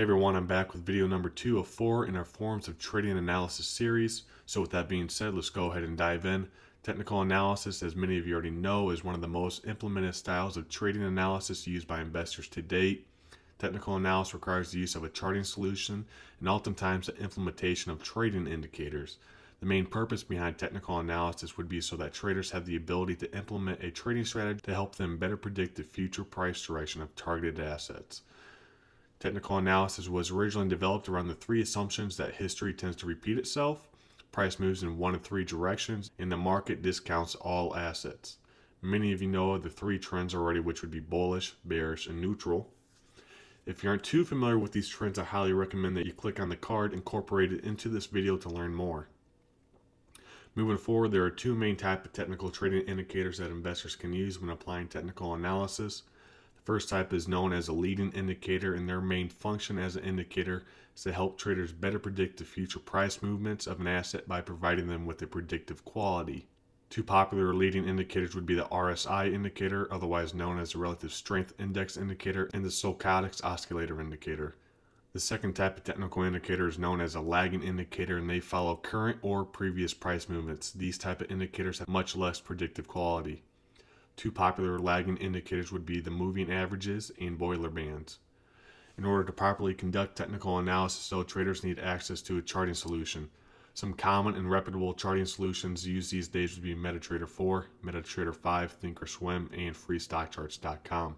Hey everyone, I'm back with video number 2 of 4 in our Forms of Trading Analysis series. So with that being said, let's go ahead and dive in. Technical analysis, as many of you already know, is one of the most implemented styles of trading analysis used by investors to date. Technical analysis requires the use of a charting solution and oftentimes the implementation of trading indicators. The main purpose behind technical analysis would be so that traders have the ability to implement a trading strategy to help them better predict the future price direction of targeted assets. Technical analysis was originally developed around the three assumptions that history tends to repeat itself, price moves in one of three directions, and the market discounts all assets. Many of you know the three trends already, which would be bullish, bearish, and neutral. If you aren't too familiar with these trends, I highly recommend that you click on the card incorporated into this video to learn more. Moving forward, there are two main types of technical trading indicators that investors can use when applying technical analysis. First type is known as a leading indicator, and their main function as an indicator is to help traders better predict the future price movements of an asset by providing them with a predictive quality. Two popular leading indicators would be the RSI indicator, otherwise known as the Relative Strength Index Indicator, and the Stochastic Oscillator Indicator. The second type of technical indicator is known as a lagging indicator, and they follow current or previous price movements. These type of indicators have much less predictive quality. Two popular lagging indicators would be the moving averages and Bollinger bands. In order to properly conduct technical analysis, though, traders need access to a charting solution. Some common and reputable charting solutions used these days would be MetaTrader 4, MetaTrader 5, ThinkOrSwim, and FreeStockCharts.com.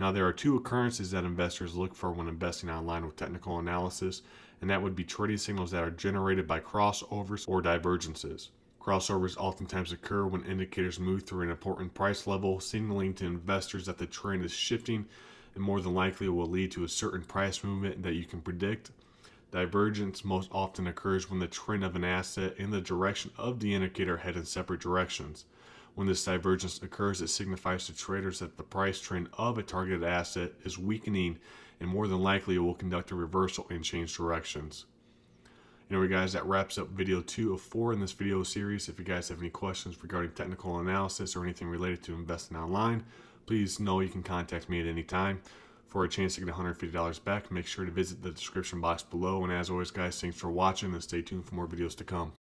Now, there are two occurrences that investors look for when investing online with technical analysis, and that would be trading signals that are generated by crossovers or divergences. Crossovers oftentimes occur when indicators move through an important price level, signaling to investors that the trend is shifting and more than likely will lead to a certain price movement that you can predict. Divergence most often occurs when the trend of an asset and the direction of the indicator head in separate directions. When this divergence occurs, it signifies to traders that the price trend of a targeted asset is weakening and more than likely will conduct a reversal and change directions. Anyway guys, that wraps up video 2 of 4 in this video series. If you guys have any questions regarding technical analysis or anything related to investing online, please know you can contact me at any time. For a chance to get $150 back, make sure to visit the description box below. And as always guys, thanks for watching and stay tuned for more videos to come.